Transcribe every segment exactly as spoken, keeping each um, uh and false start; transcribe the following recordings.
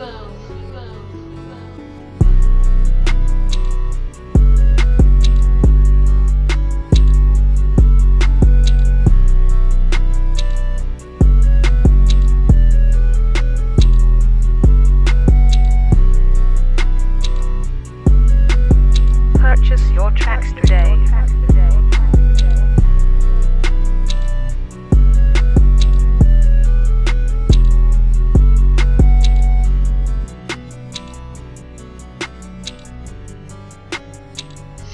Purchase your tracks today.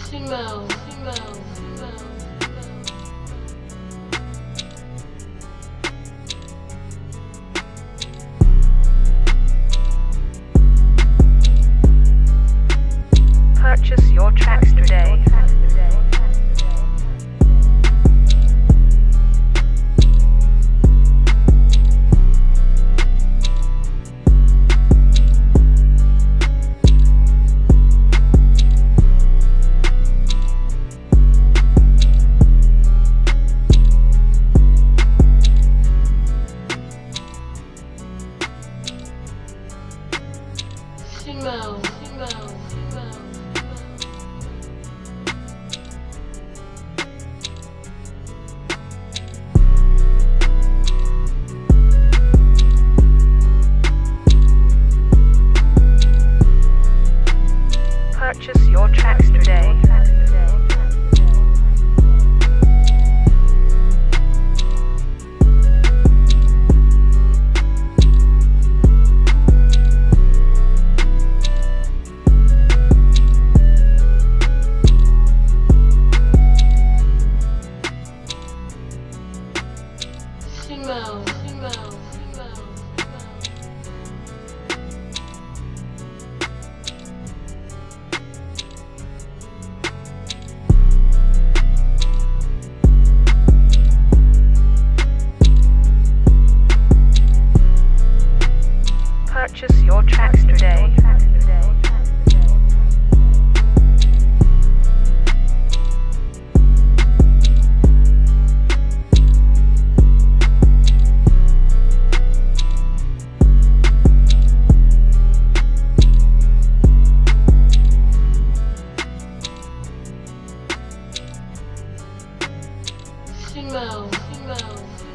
Shimo, Shimo, Shimo. Purchase your tracks today. Shimo, Shimo, Shimo. Purchase your tracks today. Shimo, Shimo, Shimo. Purchase your tracks today. Shimo, Shimo.